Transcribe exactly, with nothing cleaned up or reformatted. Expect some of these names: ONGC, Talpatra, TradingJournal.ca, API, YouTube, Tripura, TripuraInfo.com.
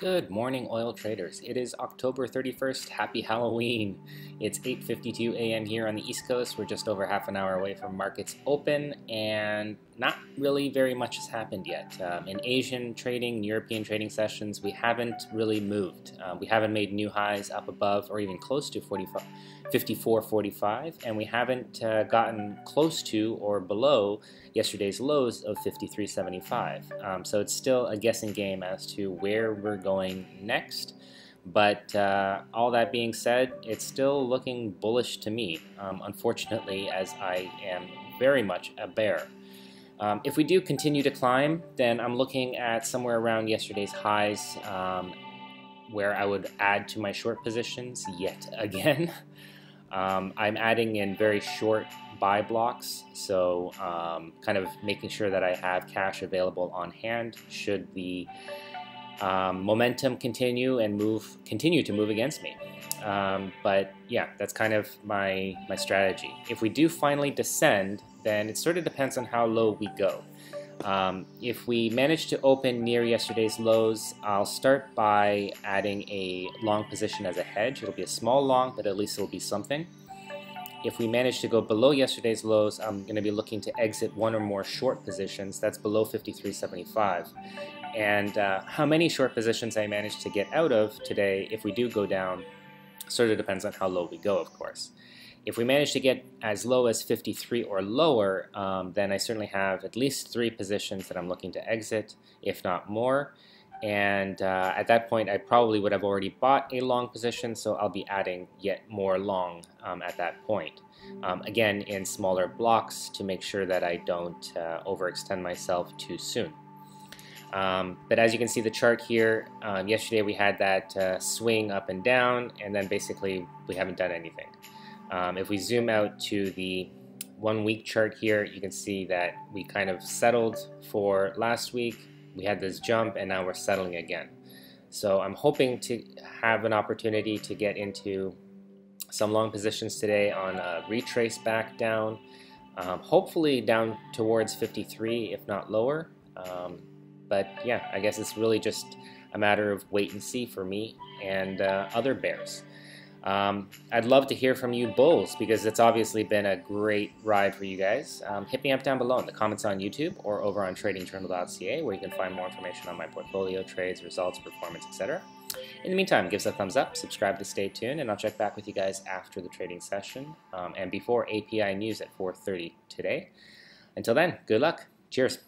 Good morning, oil traders. It is October thirty-first. Happy Halloween. It's eight fifty-two a m here on the East Coast. We're just over half an hour away from markets open, and not really very much has happened yet. Um, in Asian trading, European trading sessions, we haven't really moved. Uh, we haven't made new highs up above or even close to fifty-four forty-five, and we haven't uh, gotten close to or below yesterday's lows of fifty-three seventy-five. Um, so it's still a guessing game as to where we're going. going next, but uh, all that being said, it's still looking bullish to me, um, unfortunately, as I am very much a bear. Um, if we do continue to climb, then I'm looking at somewhere around yesterday's highs, um, where I would add to my short positions yet again. um, I'm adding in very short buy blocks, so um, kind of making sure that I have cash available on hand should the Um, momentum continue and move continue to move against me. Um, but yeah, that's kind of my my strategy. If we do finally descend, then it sort of depends on how low we go. Um, if we manage to open near yesterday's lows, I'll start by adding a long position as a hedge. It'll be a small long, but at least it'll be something. If we manage to go below yesterday's lows, I'm going to be looking to exit one or more short positions. That's below fifty-three seventy-five. And uh, how many short positions I manage to get out of today, if we do go down, sort of depends on how low we go, of course. If we manage to get as low as fifty-three or lower, um, then I certainly have at least three positions that I'm looking to exit, if not more. And uh, at that point, I probably would have already bought a long position, so I'll be adding yet more long um, at that point. Um, again, in smaller blocks to make sure that I don't uh, overextend myself too soon. Um, but as you can see the chart here, um, yesterday we had that uh, swing up and down, and then basically we haven't done anything. Um, if we zoom out to the one week chart here, you can see that we kind of settled for last week. We had this jump and now we're settling again. So I'm hoping to have an opportunity to get into some long positions today on a retrace back down, um, hopefully down towards fifty-three, if not lower. Um, but yeah, I guess it's really just a matter of wait and see for me and uh, other bears. Um, I'd love to hear from you bulls, because it's obviously been a great ride for you guys. Um, hit me up down below in the comments on YouTube or over on Trading Journal dot C A, where you can find more information on my portfolio, trades, results, performance, et cetera. In the meantime, give us a thumbs up, subscribe to stay tuned, and I'll check back with you guys after the trading session um, and before A P I news at four thirty today. Until then, good luck. Cheers.